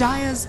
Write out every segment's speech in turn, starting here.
Dire's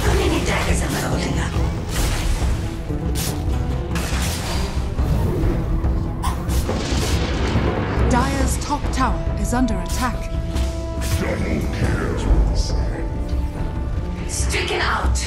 How many daggers am I holding up? Dire's top tower is under attack. Double kills. Stricken out.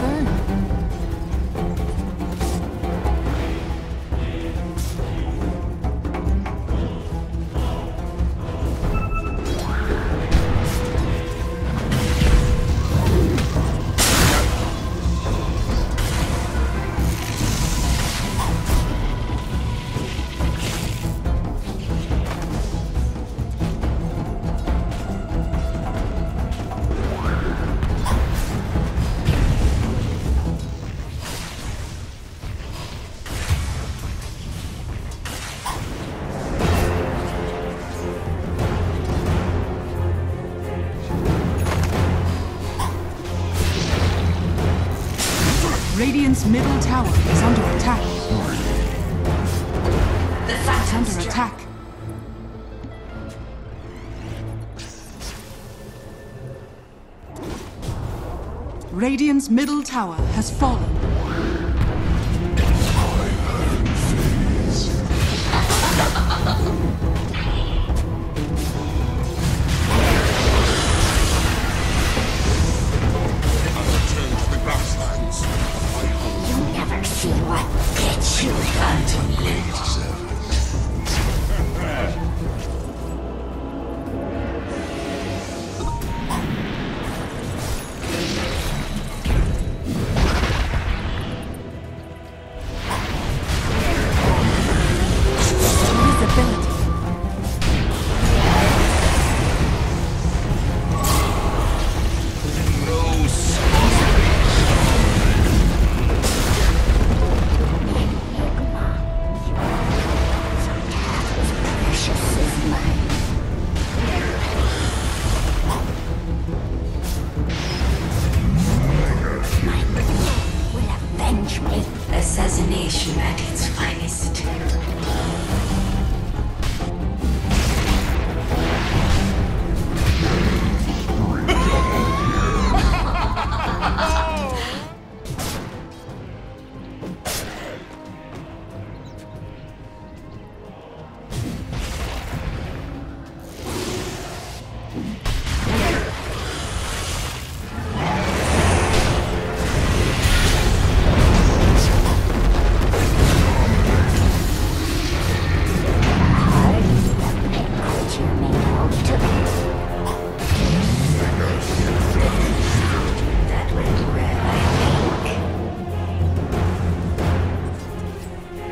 burn. Radiant's middle tower is under attack. The Phantom's under attack. Radiant's middle tower has fallen. Assassination at its finest.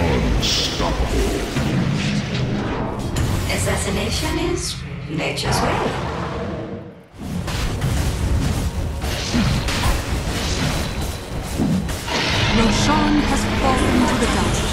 Unstoppable. Assassination is nature's way. Roshan has fallen to the dungeon.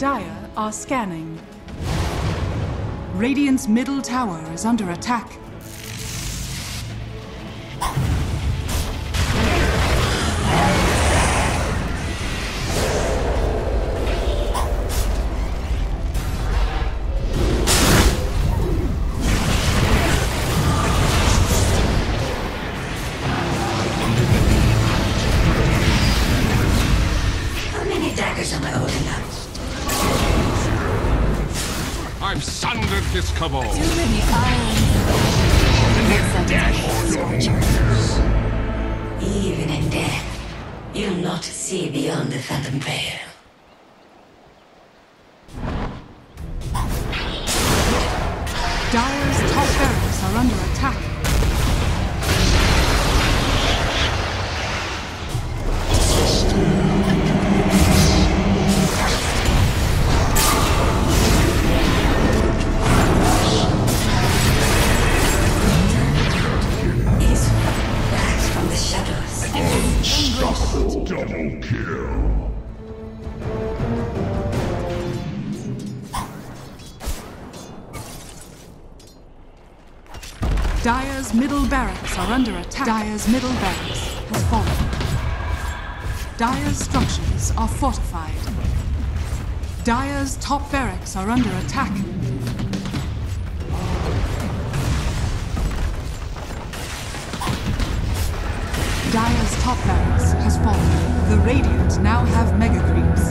Dire are scanning. Radiant's middle tower is under attack. I've sundered this cabal. Too many irons. Even in death, you'll not see beyond the phantom veil. Dire's top barracks are under attack. Double kill. Dire's middle barracks are under attack. Dire's middle barracks has fallen. Dire's structures are fortified. Dire's top barracks are under attack. Dire's top barracks has fallen. The Radiant now have mega creeps.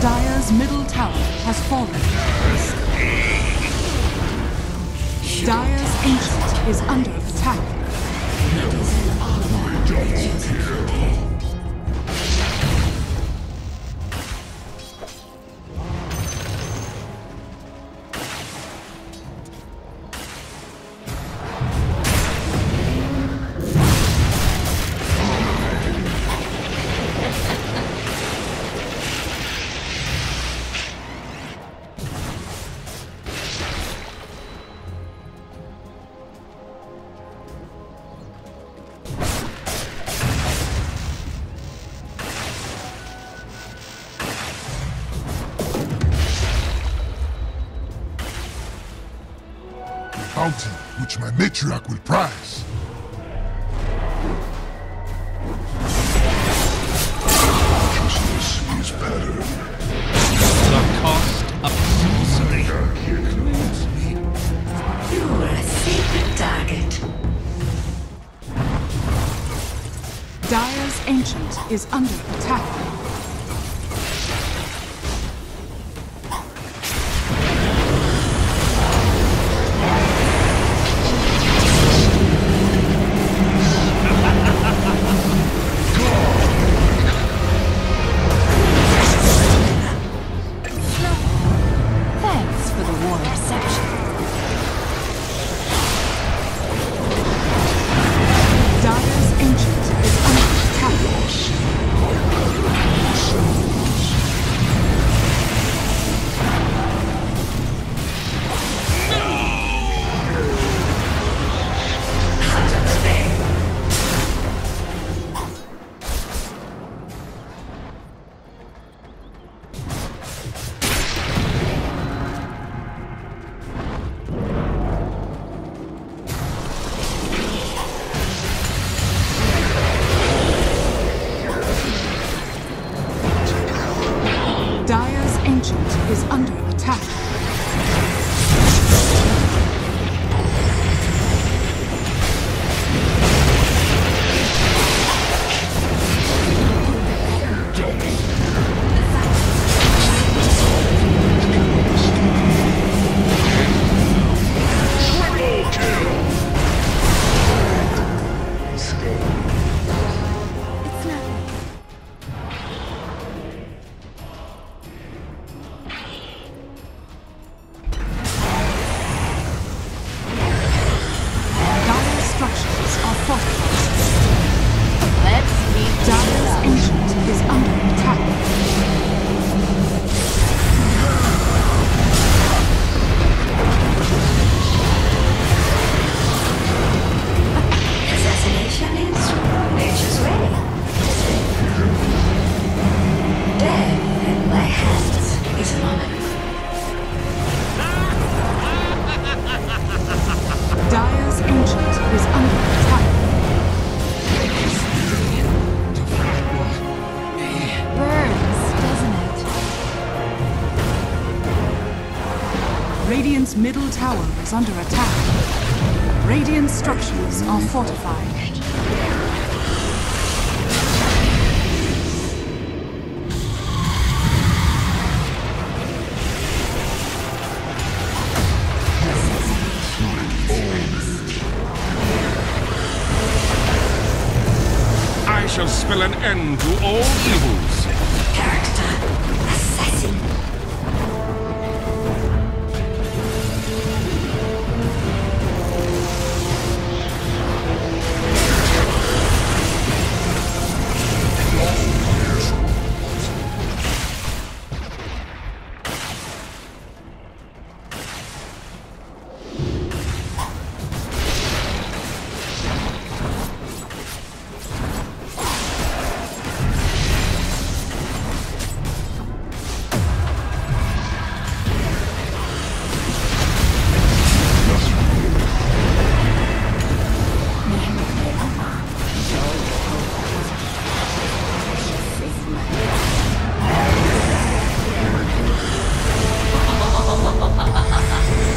Dire's Ancient is under attack. Bounty, which my matriarch will prize. Righteousness is better. The cost of sorcery. You are a sacred target. Dire's Ancient is under attack. Dire's Ancient is under attack. tower is under attack. Radiant structures are fortified. I shall spell an end to all evils. Character assassin.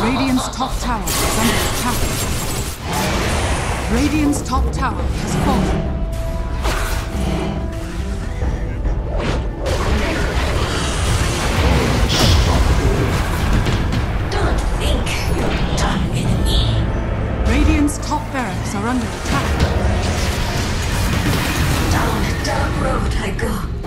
Radiant's top tower is under attack. Top tower is under attack. Radiant's top tower has fallen. Don't think you're done with me. Radiant's top barracks are under attack. Down a dark road I go.